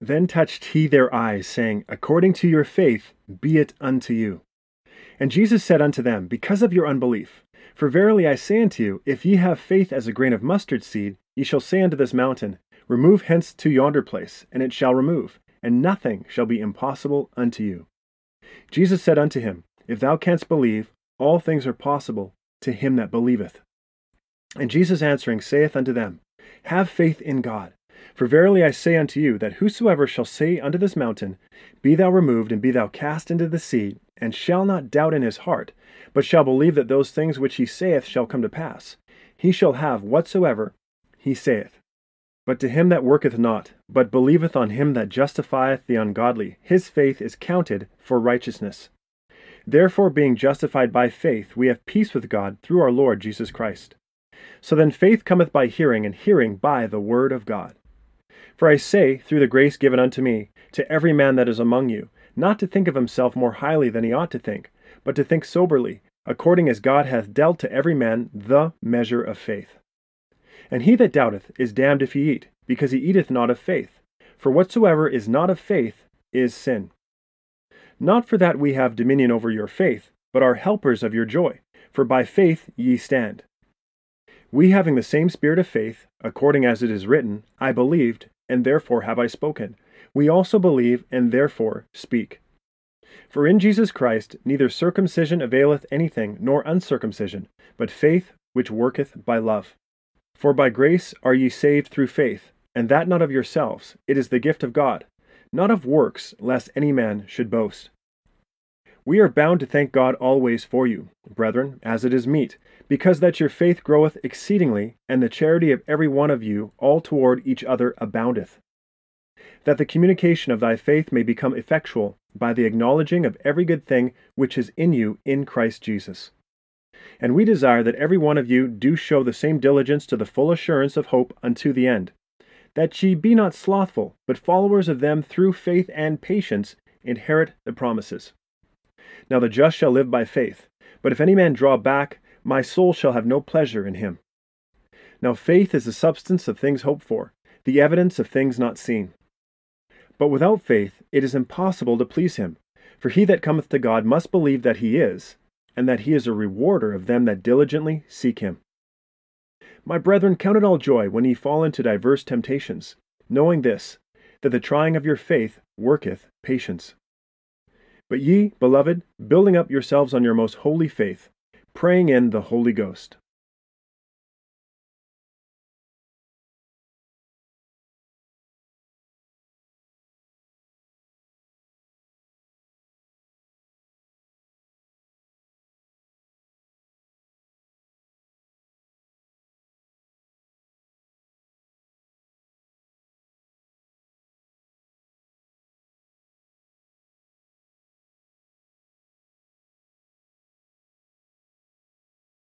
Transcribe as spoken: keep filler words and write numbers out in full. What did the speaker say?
Then touched he their eyes, saying, According to your faith be it unto you. And Jesus said unto them, Because of your unbelief. For verily I say unto you, if ye have faith as a grain of mustard seed, ye shall say unto this mountain, Remove hence to yonder place, and it shall remove, and nothing shall be impossible unto you. Jesus said unto him, If thou canst believe, all things are possible to him that believeth. And Jesus answering saith unto them, Have faith in God. For verily I say unto you, that whosoever shall say unto this mountain, Be thou removed, and be thou cast into the sea, and shall not doubt in his heart, but shall believe that those things which he saith shall come to pass, he shall have whatsoever he saith. But to him that worketh not, but believeth on him that justifieth the ungodly, his faith is counted for righteousness. Therefore, being justified by faith, we have peace with God through our Lord Jesus Christ. So then faith cometh by hearing, and hearing by the word of God. For I say, through the grace given unto me, to every man that is among you, not to think of himself more highly than he ought to think, but to think soberly, according as God hath dealt to every man the measure of faith. And he that doubteth is damned if he eat, because he eateth not of faith. For whatsoever is not of faith is sin. Not for that we have dominion over your faith, but are helpers of your joy, for by faith ye stand. We having the same spirit of faith, according as it is written, I believed, and therefore have I spoken. We also believe, and therefore speak. For in Jesus Christ neither circumcision availeth anything, nor uncircumcision, but faith which worketh by love. For by grace are ye saved through faith, and that not of yourselves, it is the gift of God, not of works, lest any man should boast. We are bound to thank God always for you, brethren, as it is meet, because that your faith groweth exceedingly, and the charity of every one of you all toward each other aboundeth, that the communication of thy faith may become effectual by the acknowledging of every good thing which is in you in Christ Jesus. And we desire that every one of you do show the same diligence to the full assurance of hope unto the end, that ye be not slothful, but followers of them through faith and patience inherit the promises. Now the just shall live by faith, but if any man draw back, my soul shall have no pleasure in him. Now faith is the substance of things hoped for, the evidence of things not seen. But without faith it is impossible to please him. For he that cometh to God must believe that he is, and that he is a rewarder of them that diligently seek him. My brethren, count it all joy when ye fall into diverse temptations, knowing this, that the trying of your faith worketh patience. But ye, beloved, building up yourselves on your most holy faith, praying in the Holy Ghost.